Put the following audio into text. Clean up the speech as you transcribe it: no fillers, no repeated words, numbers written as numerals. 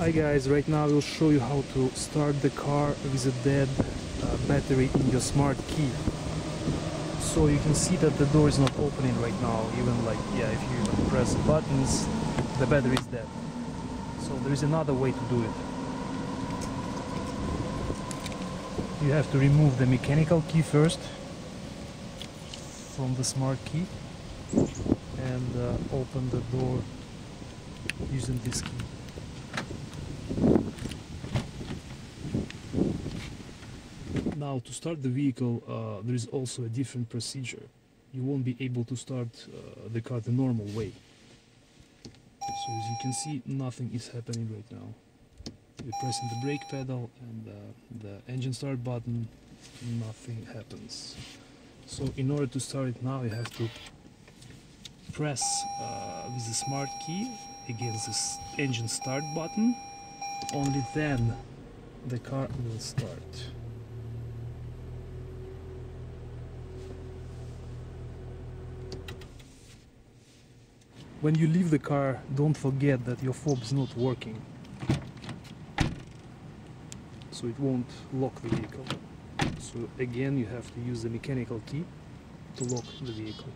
Hi guys, right now I will show you how to start the car with a dead battery in your smart key. So you can see that the door is not opening right now, even like, yeah, if you press buttons, the battery is dead. So there is another way to do it. You have to remove the mechanical key first from the smart key and open the door using this key. Now, to start the vehicle, there is also a different procedure. You won't be able to start the car the normal way. So as you can see, nothing is happening right now. You're pressing the brake pedal and the engine start button, nothing happens. So in order to start it now, you have to press with the smart key against this engine start button. Only then the car will start. When you leave the car, don't forget that your fob is not working, so it won't lock the vehicle. So again, you have to use the mechanical key to lock the vehicle.